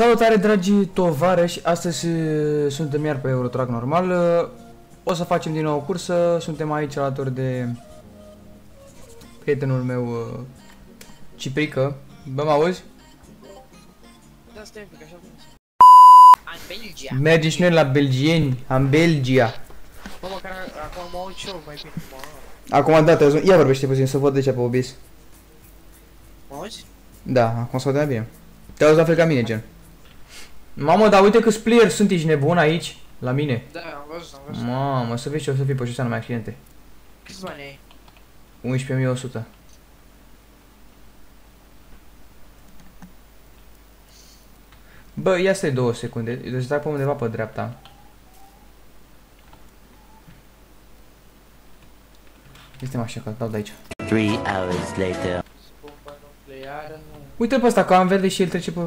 Salutare dragii tovarăși, astăzi suntem iar pe Eurotruck normal. O să facem din nou o cursă, suntem aici alături de prietenul meu Ciprica. Bă, mă auzi? Da, stai un pic, așa am Belgia. Mergem și noi la belgieni, am Belgia. Bă, măcar acum mă auzi și eu mai bine. Acum dată, ia vorbește puțin, să văd de ce pe obis. Mă auzi? Da, acum s-o dea bine. Te-auzi la fel ca mine, gen. Mamă, dar uite câți playeri sunt, ești nebun aici, la mine. Da, am văzut, am văzut. Mamă, să vezi ce o să fii pe șosea, numai accidente. Câți bani ai? 11.100. Bă, ia stai 2 secunde, deci trag pe undeva pe dreapta. Este așa că dau de aici. 3 hours later. Uite-l pe ăsta, că am verde și el trece pe...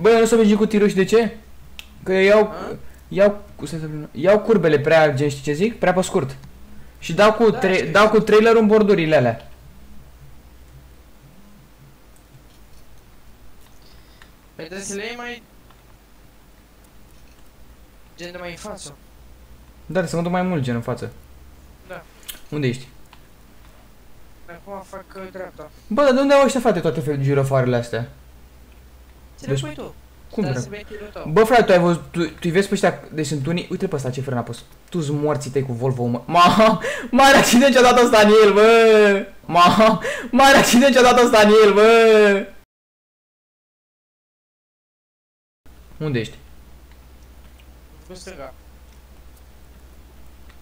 Bă, eu nu s-o mergi cu tirul și de ce? Că eu iau curbele prea, gen, știi ce zic? Prea pe scurt. Și dau cu, da, dau cu trailerul în bordurile alea. Păi trebuie să le iei mai... gen de mai în față. Da, să mă duc mai mult gen în față. Da. Unde ești? Acum fac dreapta. Bă, dar de unde au ăștia, frate, toate felul de girofarele astea? Ți le pui tu. Cum vrei? Bă, frate, tu ai văzut, tu-i vezi pe ăștia, deci sunt unii, uite-l pe ăsta ce frână a pus. Tu-s morții tăi cu Volvo, mă. Mare accident ce-a dat ăsta în el, bă. Mare accident ce-a dat ăsta în el, bă. Unde ești? Cu stânga.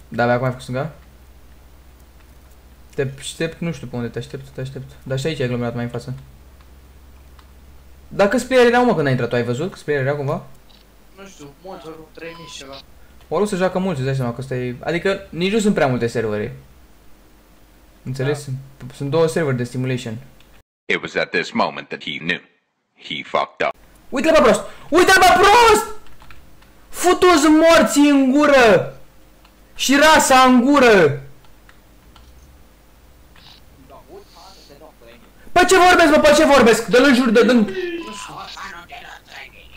Da, abia acum ai făcut stânga? Te aștept, nu știu pe unde, te aștept. Dar și aici ai aglomerat mai în față. Dar câți playeri erau, mă, când ai intrat? Tu ai văzut câți playeri erau cumva? Nu știu, mulți, oricum 3000 și ceva. Oricum se joacă mulți, îți dai seama că ăsta e... Adică nici nu sunt prea multe servere. Înțeles? Da. Sunt 2 servere de simulation. It was at this moment that he knew. He fucked up. Uite-l pe prost! Uite-l pe prost! Futu-ți morții în gură! Și rasa în gură! Pe ce vorbesc, bă, pe ce vorbesc? Dă-l în jur de...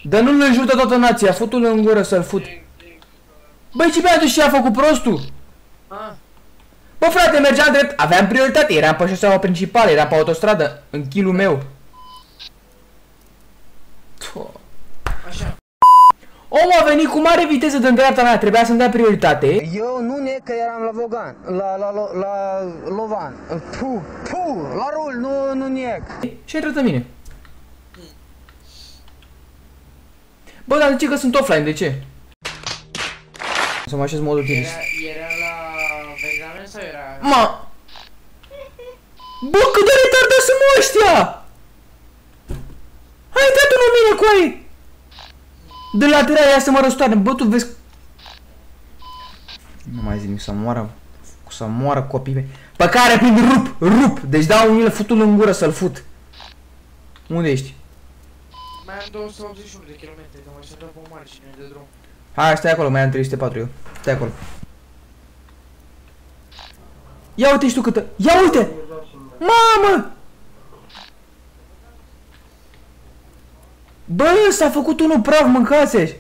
Dă-l în jur de toată nația, fut-l în gură să-l fut. Băi, ce mi-a dus și a făcut prostul? Bă, frate, mergeam drept, aveam prioritate, eram pe șoseaua principală, eram pe autostradă, în chilul meu. Omul a venit cu mare viteză din dreapta mea, trebuia să-mi dea prioritate. Eu nu ne, că eram la Logan, la Lovan, la rul, nu nec. Și-a intrat în mine. Bă, dar de ce că sunt offline, de ce? Să mă așez modul tiris. Era la examen sau era... Ma! Bă, cât de retardat sunt mă ăștia! Ai intrat în mine cu ei! De lateral ia să mă răstoarne, bă, tu vezi... Nu mai zic, să moară copiii mei. Pe care prind rup, deci dau unile futul în gură să-l fut. Unde ești? Mai am 281 de km, că mai sunt pe o margine de drum. Hai, stai acolo, mai am 304 eu, stai acolo. Ia uite și tu câtă, ia uite! Mamă! Bă, s-a făcut unul praf, mâncați-și!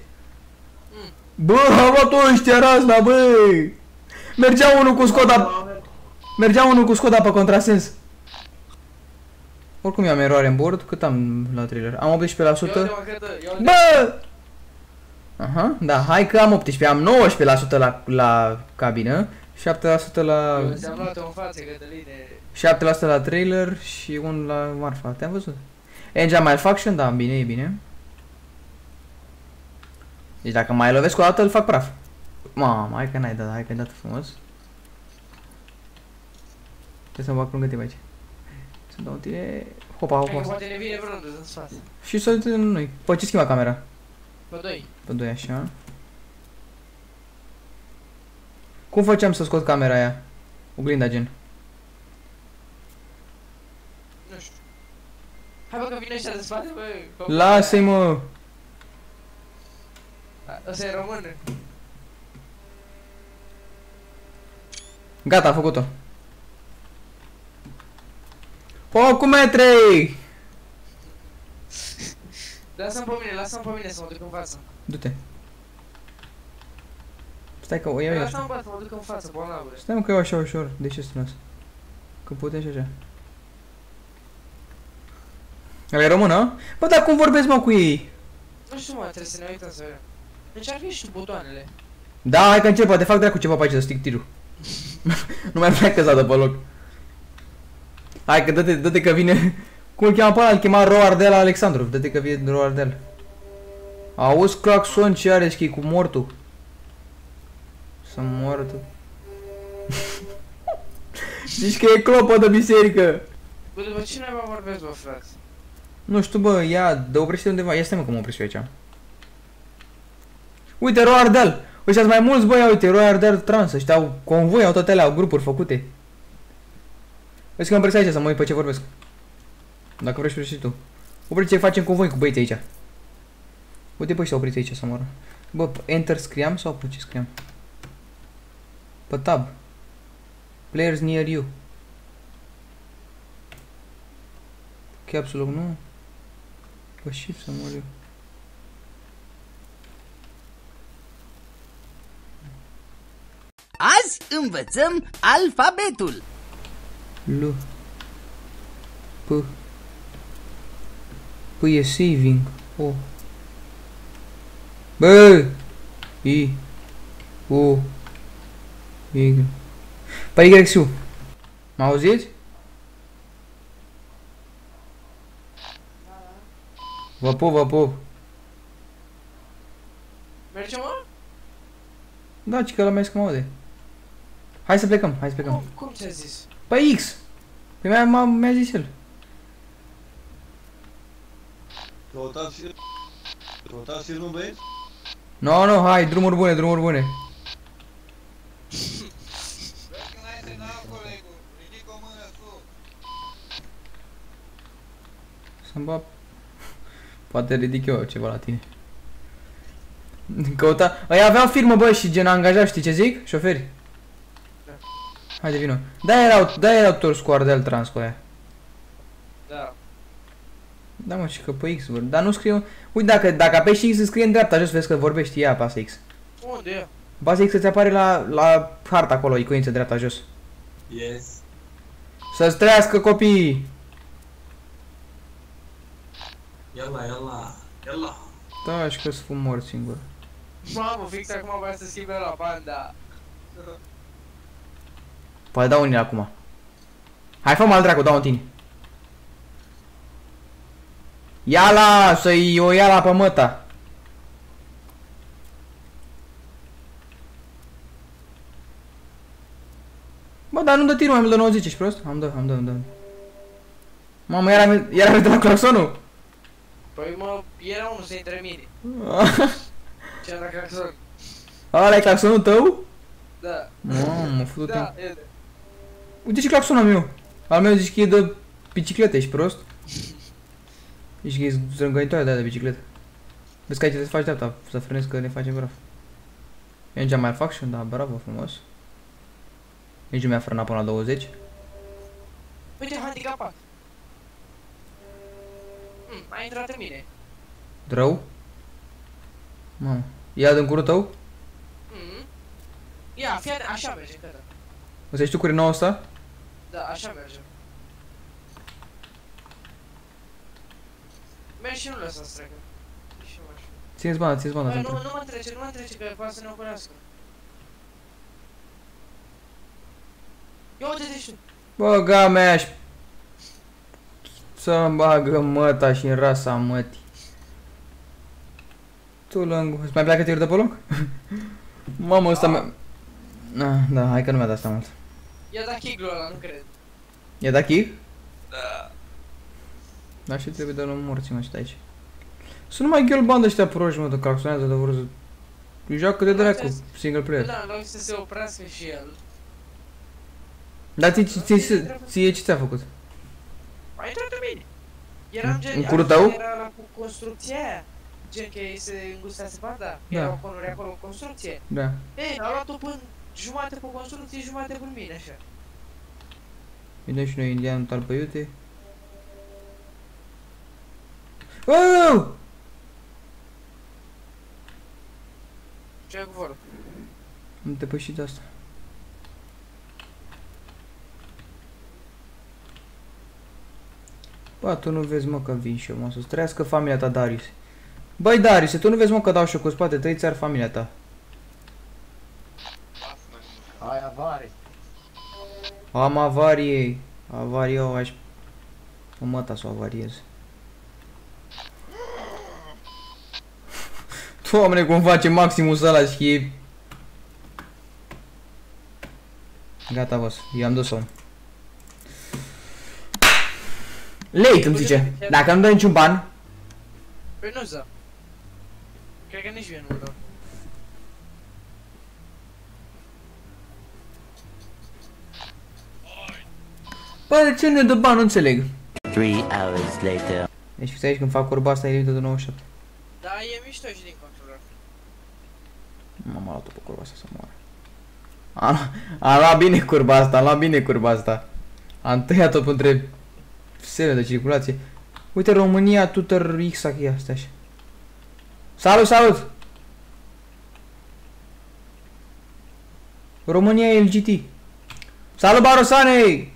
Bă, a luat-o ăștia razna, bă! Mergea unul cu Skoda pe contrasens. Oricum eu am eroare în bord, cât am la trailer? Am 18%? Bă! Aha, da, hai că am 18%, am 19% la cabină, 7% la... Ți-am luat-o în față, Cătăline! 7% la trailer și 1% la marfa, te-am văzut? Engine malfunction, da, bine, e bine. Deci dacă mai lovesc o dată, îl fac praf. Mamă, hai că n-ai dat, hai că ai dat frumos. Trebuie să mă bag lângă timp aici. Să dau un tine... Hopa, hopa. Poate ne vine vreun de în spate. Și să uităm noi. Păi ce schimba camera? Pe 2. Pe 2, așa. Cum făceam să scot camera aia? Oglinda, gen. Hai, bă, că vine ăștia de spate, bă! Lasă-i, mă! Ăsta-i român! Gata, a făcut-o! Cu metrei! Lasă-mi pe mine, lasă-mi pe mine să mă duc în față. Du-te. Stai că o iau eu așa. Lasă-mi să mă duc în față, bolnavule. Stai mă că eu așa ușor, de ce sunt asta? Că putem și așa. Ăla e română? Bă, dar cum vorbesc mă cu ei? Nu știu mă, trebuie să ne uităm să vedem. Deci ar fi și butoanele. Da, hai că încerc, poate fac dracu ceva pe aici să stic tirul. Nu mai pleacă zada pe loc. Hai că dă-te, dă-te că vine... Cum îl cheamă pe ăla? Îl chema Roardel Alexandru. Dă-te că vine Roardel. Auzi claxon ce are schii cu mortul. Sunt mortul. Zici că e clopă de biserică. Bă, după cine mă vorbesc, bă, frate? Nu știu, bă, ia, dă oprește undeva. Ia stai mă că mă oprește aici. Uite, Roardel! Ăștia mai mulți, bă, ia uite, Roardel trans, ăștia au convoi, au toate alea, au grupuri făcute. Vezi că îmi presa aici să mă uit pe ce vorbesc. Dacă vrei și tu. Opriți ce facem convoi cu băieții aici. Uite, bă, ăștia opriți aici să moră. Bă, enter scriam sau pe ce scriam? Pe tab. Players near you. Capsule, nu? Pe shift să mor eu. Azi învățăm alfabetul. L. P. P e saving. O. B. I. U. Y. Păi Y și U. M-auziți? Vă pup, vă pup. Mergem, mă? Da, ci că ăla mai zic că mă aude. Hai să plecăm, hai să plecăm. Cum ți-a zis? Păi X! Păi mi-a zis el. Căutați filmul, băieți? No, no, hai, drumuri bune, drumuri bune. Băi, când ai terminat, colegul, ridic o mână sus. Să-mi bap. Poate ridic eu ceva la tine. Căuta... Ei aveau firmă, bă, și gen angajat, știi ce zic? Șoferi. Haide, vino. Da, erau toți cu Ardel trans cu aia. Da. Da, mă, și că pe X vorbește. Dar nu scriu... Uite, dacă apeși X, îți scrie în dreapta, jos vezi că vorbești ea, apasă X. Unde e? Apasă X, îți apare la harta acolo, iconință dreapta, jos. Yes. Să-ți trăiască copiii! Ia la. Da, și că să fum mort singur. Mamă, fix acum vreau să schimbe la Panda. Păi dau unii acum. Hai, fă-mă al dracu, dau în tine. Ia-la, să-i o ia la pe măta. Bă, dar nu dă tirul, mai dă 90, ești prost? Am dă. Mamă, iar am dat claxonul? Păi mă, era unul să-i între mine. Ce-a dat claxonul? Ăla e claxonul tău? Da. Mamă, fătut-o. Da, ele. Uite ce claxonul meu. Al meu zici că e de bicicletă, ești prost? Ești că e zrângănitoare de aia de bicicletă. Vezi că aici trebuie să faci dreapta, să frânezi că ne facem bravo. Eu nici am mai fac și da, bravo, frumos. Nici nu mi-a frânat până la 20. Uite, handicapat. A intrat în mine. Drău? Mamă, ia din curul tău? Ia, fii așa merge, cădă. O să ești tu cu Renault ăsta? Da, așa merge. Mergi și nu lăsa să treacă. Ține-ți banda, ține-ți banda. Nu mă trece, nu mă trece, că poate să ne oprească. Ia uite-te și tu. Bă, gamea aș... Să-mi bagă măta și în rasa mătii. Tu lângă... Îți mai pleacă tirul de pe loc? Mamă, ăsta mea... Da, hai că nu mi-a dat asta mult. I-a dat kick-ul ăla, nu cred. I-a dat kick? Da. Dar și trebuie de la morții, mă, ăștia aici. Sunt numai gheolband ăștia proști, mă, de claxonează, de vreo... Joacă de dracu, single player. Da, în loc să se oprească și el. Dar ție ce ți-a făcut? A intrat în mine. Eram gen... Era la construcția aia. Gen că ei se îngustase banda. Erau conuri acolo în construcție. Da. Ei, au luat-o până jumate pe construcție, jumate până mine, așa. Vedem și noi indianul talpă iute. Wow! Ce ai vorbit? Am depășit asta. Bă, tu nu vezi, mă, că vin și eu, mă, să-ți trăiască familia ta, Darius. Băi, Darius, tu nu vezi, mă, că dau și eu cu spate, tăi ți-ar familia ta. Ai avarii. Am avarie. Avarie, o aș... O măta să o avariez. Doamne, cum face Maximus ăla și e... Gata, boss, i-am dus-o. Late, îmi zice, dacă nu dă niciun ban. Păi nu-ți dă. Cred că nici eu nu-l dau. Bă, de ce nu-i dă ban? Nu înțeleg. 3 hours later. Deci fix aici când fac corba asta e limită de 97. Da, e mișto și din controller. M-am luat-o pe curba asta să moară. Am luat bine curba asta, am luat bine curba asta. Am tăiat-o între sele de circulație. Uite, România, tutor X, achia, stai așa. Salut, salut! România LGBT. Salut, Barosanei!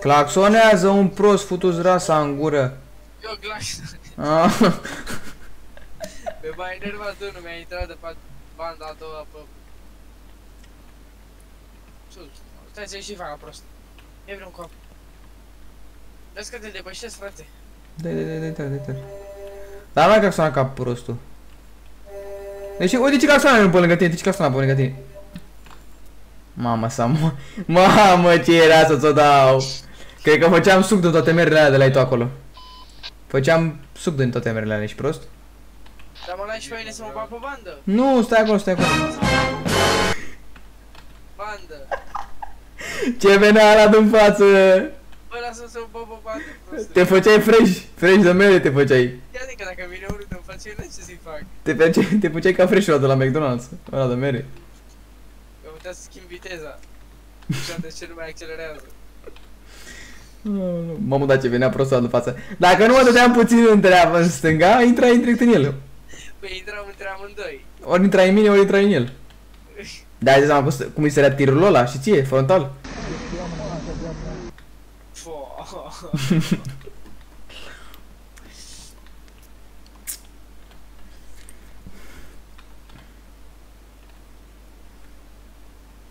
Claxonează un prost, futu-ți rasa în gură. Eu claxonează. Pe m-a enervat unul, mi-a intrat de pe banda a doua pe... Sus, stai să ieși faca prost. E vreun cop. Vezi că te depășesc, frate. Dai. Dar n-ai claxonat ca prostul. Deci, uite ce claxonat nu pe lângă tine, Mamă, Samu... Mamă, ce era să-ți o dau! Cred că făceam suc din toate merele alea de la ei tu acolo. Făceam suc din toate merele alea, ești prost? Dar mă lași și pe mine să mă bag pe bandă! Nu, stai acolo, Bandă! Ce venea ala din față! Bă, lasă-mi să mă bag pe bandă, prost! Te făceai fresh de mere te făceai! Adică dacă vine unul de-mi face, eu nu știu ce să-i fac! Te făceai ca fresh-ul ăla de la McDonald's, ăla de mere. Putea să schimb viteza. Așa de ce nu mai accelerează. Mamă, da, ce venea prostul în față. Dacă nu mă dădeam puțin în treaba în stânga, intrai direct în el. Păi intram între amândoi. Ori intrai în mine, ori intrai în el. Dar ai zis seama cum îi sărea tirul ăla și ție, frontal?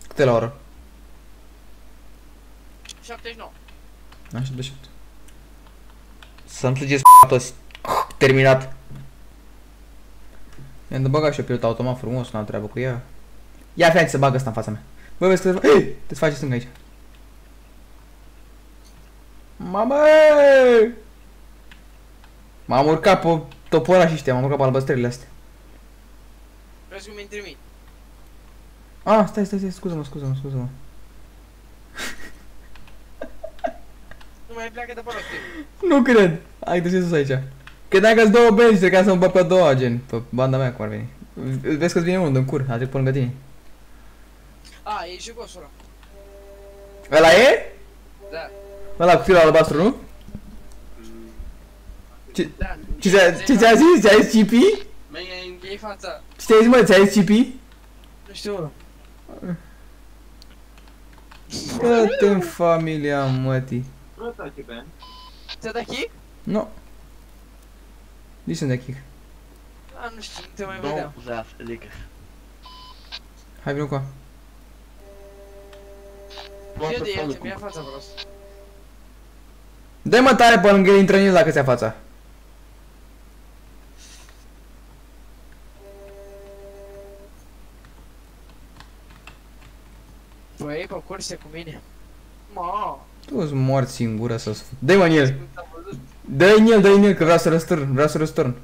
Câte la oră? 79. Așa de 7. Să-mi slugeți p***a toți. Terminat. I-am de băgat și eu pilot automat frumos, n-am treabă cu ea. Ia fii aici să bagă ăsta în fața mea. Bă, vezi că te face stânga aici. Mamă! M-am urcat pe topora și știa, m-am urcat pe albăstrările astea. Vreți cum mi-i trimit? Ah, stai, scuză-mă. Nu mai pleacă de pe rostii. Nu cred. Hai, te sus aici. Credeam că-s două benzi, trebuia să mă bag pe a doua, gen, pe banda mea, cum ar veni. Vezi că-ți vine unul din cur, a trecut pe lângă tine. A, e jugos ăla. Ăla e? Da. Ăla cu firul albastru, nu? Da. Ce ți-a zis? Ți-a zis Cipi? Măi, e fața. Ce ți-a zis, mă? Ți-a zis Cipi? Nu știu ăla. Bă-te în familia mătii. Ți-a dat kick? Nu. Nici nu-mi dea kick. A, nu știu, nu te mai vedeam. Hai, vină cu a. Fie de el, mi-a fața prost. Dă-i mă tare pe lângă el, intră în el dacă ți-a fața. Băi, ei pe curse cu mine. Măa! Tu-ți mori singură să-ți... Dă-i mă în el! Dă-i în el, că vreau să răsturn,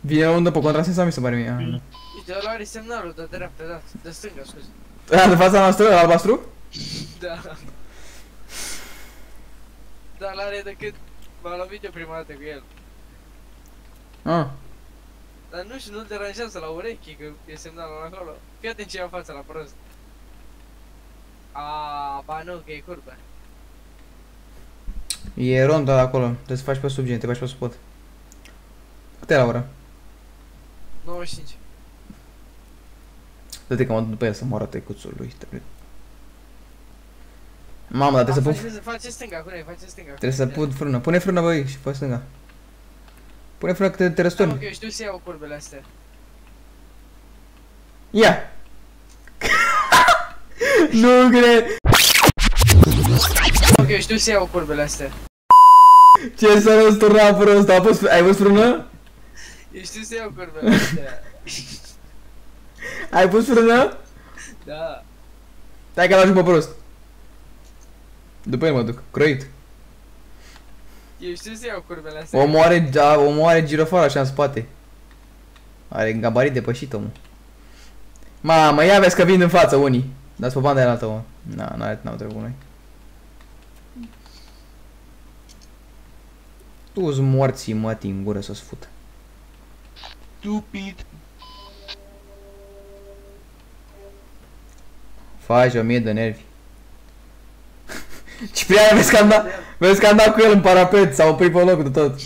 Vine la undă pe contrasens sau mi se pare mie? Uite, ăla are semnalul de dreapta, da, de stânga, scuze. Ăla de fața noastră, ăla albastru? Da. Dar l-are decât... M-a lovit eu prima dată cu el. Ah. Dar nu știu, nu-l deranjează la urechi, că e semnalul acolo. Fii atent ce e în fața la prost. Aaaa, ba nu, că e curbă. E ronda acolo, trebuie să faci pe sub gen, te faci pe sub pod. Cât e la ora? 95. Dă-te că mă duc după el să moară tăicuțul lui. Mamă, dar trebuie să pun... Face stânga, curaj, face stânga. Trebuie să pun frână. Pune frână, băi, și fă stânga. Pune frână că te răstorni. Da, mă, că eu știu să iau curbele astea. Ia! Nu cred! Ok, știu să iau curbele astea. Ce s-a răsturnat prost? Ai pus frână? Eu știu să iau curbele astea. Ai pus frână? Da. Stai că l-ajung pe prost. După el mă duc, croit. Eu știu să iau curbele astea. Omoare girofara așa în spate. Are gabarit depășit omul. Mamă, ia vezi că vin în față unii. Dați pe banda aia la tău. Na, n-au trebuit noi. Tu-s morții mătii în gură să-ți fută. Stupid. Faci 1000 de nervi. Ciprica, vezi că am dat cu el în parapet, s-a oprit pe locul de tot.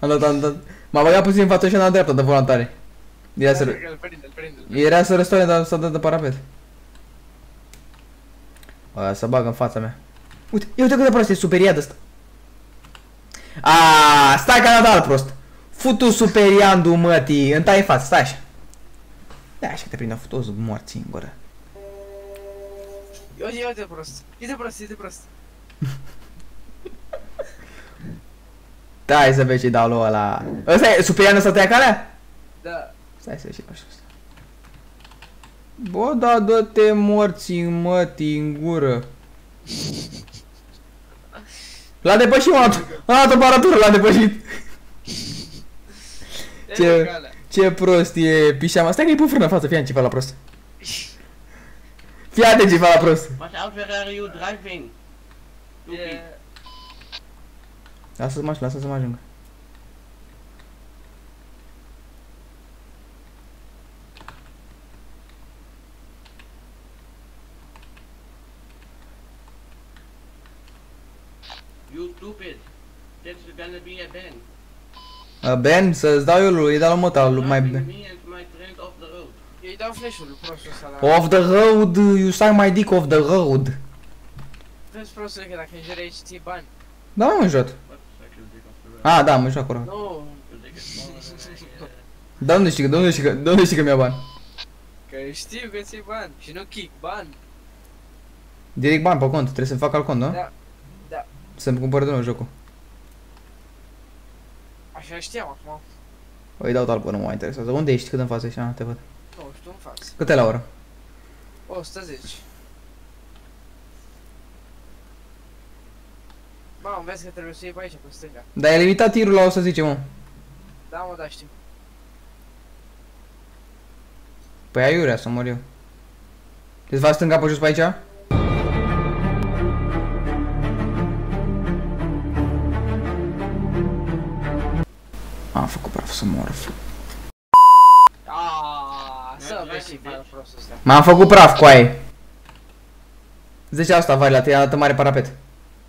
Am dat. M-a băgat puțin în față și n-am dreapta de volantare. Era să răstoare, dar s-a dat de parapet. Aia să bagă în fața mea. Uite, ia uite cât de prost e superiat ăsta. Aaaa, stai că l-a dat prost. Futu superiandu mătii, îmi tai față, stai așa. Da, așa că te prinde, a fut-o morții în gură. Eu de prost, e de prost. Stai să vezi ce-i dau lui ăla. Ăsta e, superianul ăsta tăia calea? Da. Stai să vezi ce-i dau și ăsta. Bă, da, dă-te morții mătii în gură. L-a depășit, m-a dat o paratură, l-a depășit. Ce prost e pișama. Stai că-i pun frână în față, fii ceva la prost. Fii atent ceva la prost. Watch out, where are you driving? Lasă-ți mă ajungă. You stupid. That's gonna be a ban. A ban? Să-ți dau eu lui, îi dau la mota, lui mai ban. Îi dau flash-ul, prostul ăsta. Off the road, you suck my dick off the road. Vezi prostul că dacă jure aici ții bani. Da, mă, mă jot. A, da, mă joc acolo. Nu. Da, unde știi că mi-a bani? Că știu că ții bani și nu kick, bani. Direct bani pe cont, trebuie să-mi fac alt cont, nu? Da. Să-mi cumpăr de nou jocul. Așa știam acum. Păi dau talpă, nu mă mai interesează. Unde ești? Cât în față ești? Te văd. Nu știu, în față. Cât e la oră? 110. Mamă, vezi că trebuie să iei pe aici, pe stânga. Dar e limitat tirul la 110, mă. Da, mă, da, știu. Păi aiurea să mor eu. Te-ți faci stânga pe jos pe aici? Am făcut praf să mor. M-am făcut praf, coaie. 10 asta, vai, la tine a dat mare parapet.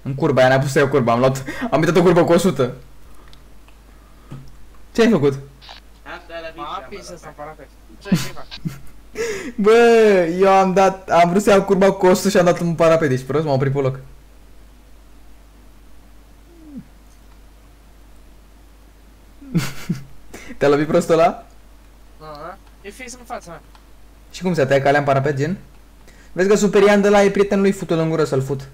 În curba aia, n-a pus să iau curba, am uitat o curbă cu 100. Ce ai făcut? M-a apins ăsta parapet. Bă, eu am vrut să iau curba cu 100 și am dat un parapet, ești prost? M-am oprit pe loc. Te-a lovit prostul ăla? Da, e fix în fața mea. Și cum se tăia calea în parapet, gen? Vezi că superian de la e prietenul lui, futul în gură să-l fut.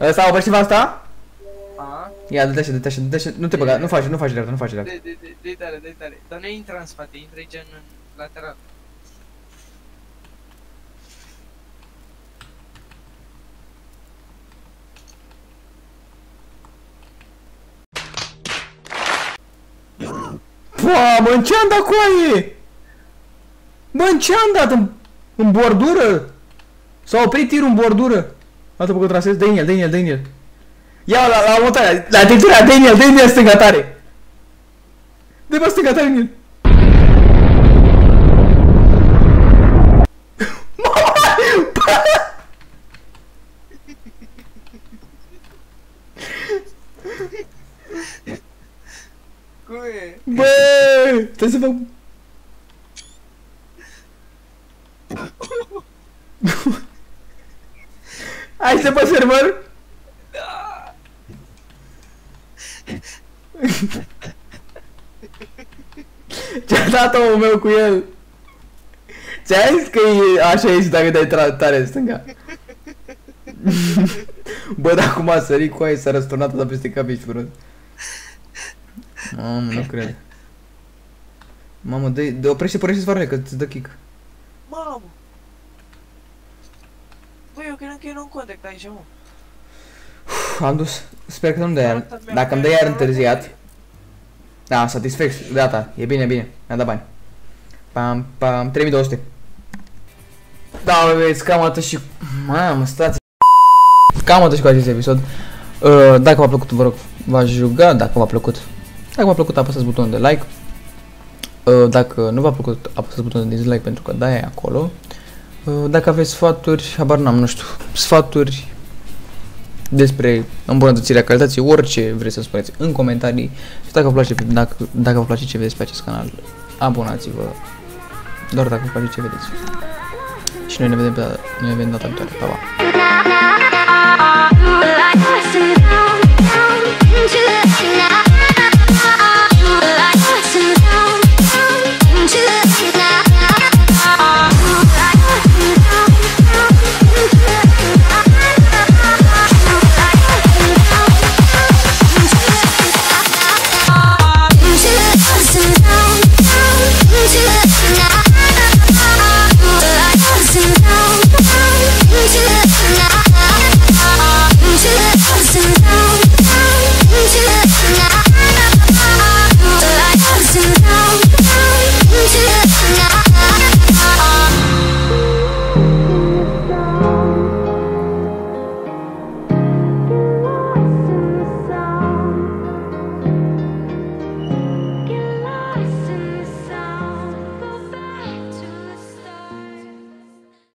Ăsta, oprește-vă asta? A? Ia, dă-te așa, nu te băga, nu faci dreapta, Dă-i tare, dar nu intră în spate, intră gen în lateral. Pua, bă, în ce-am dat, coaie? Bă, în ce-am dat? În bordură? S-a oprit tirul în bordură. Altă pe că trasez, dă-i în el. Ia, la motarea, la textura, dă-i în el, stânga tare. Dă-i pe stânga tare în el. Mama! Trebuie să vă... Hai să pe server? Da. Ce-a dat omul meu cu el? Ți-a zis că e așa ești dacă dai tare în stânga? Bă, dar acum a sărit cu aia, s-a răsturnat atâta peste cap, ești furot. Mamă, nu cred. Mamă, dă-i, oprește-ți varele, că îți dă kick. Mamă! Băi, eu credeam că e non-contact aici, mă. Am dus, sper că nu-mi dă iar, dacă îmi dă iar întârziat. Da, satisfex, gata, e bine, e bine, mi-am dat bani. Pam, pam, 3200. Da, mă, vezi, cam atât și... Mamă, stați... Cam atât și cu acest episod. Dacă v-a plăcut, vă rog, v-aș ruga, dacă v-a plăcut. Dacă v-a plăcut, apăsați butonul de like. Dacă nu v-a plăcut, apăsați butonul de dislike, pentru că da, e acolo. Dacă aveți sfaturi, habar n-am, nu știu, sfaturi despre îmbunătățirea calității, orice vreți să spuneți în comentarii. Și dacă vă place, dacă vă place ce vedeți pe acest canal, abonați-vă. Doar dacă vă place ce vedeți. Și noi ne vedem data viitoare. Pa, pa!